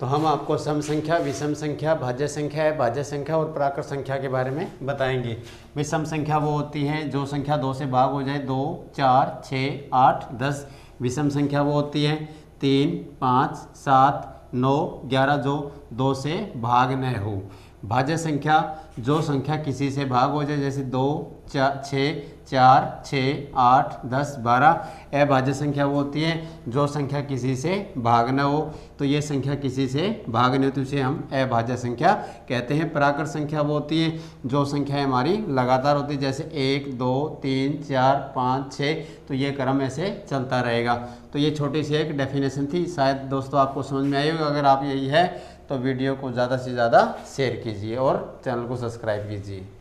तो हम आपको सम संख्या, विषम संख्या, भाज्य संख्या और प्राकृत संख्या के बारे में बताएंगे। विषम संख्या वो होती है जो संख्या दो से भाग हो जाए, 2, 4, 6, 8, 10। विषम संख्या वो होती है 3, 5, 7, 9, 11 जो 2 से भाग न हो। भाज्य संख्या जो संख्या किसी से भाग हो जाए, जैसे 2, 4, 6, 8, 10, 12। अभाज्य संख्या वो होती है जो संख्या किसी से भाग न हो, तो ये संख्या किसी से भाग न हो तो इसे हम अभाज्य संख्या कहते हैं। प्राकृत संख्या वो होती है जो संख्या हमारी लगातार होती है, जैसे 1, 2, 3, 4, 5, 6, तो ये क्रम ऐसे चलता रहेगा। तो ये छोटी सी एक डेफिनेशन थी, शायद दोस्तों आपको समझ में आई होगी। अगर आप यही है तो वीडियो को ज़्यादा से ज़्यादा शेयर कीजिए और चैनल को सब्सक्राइब कीजिए।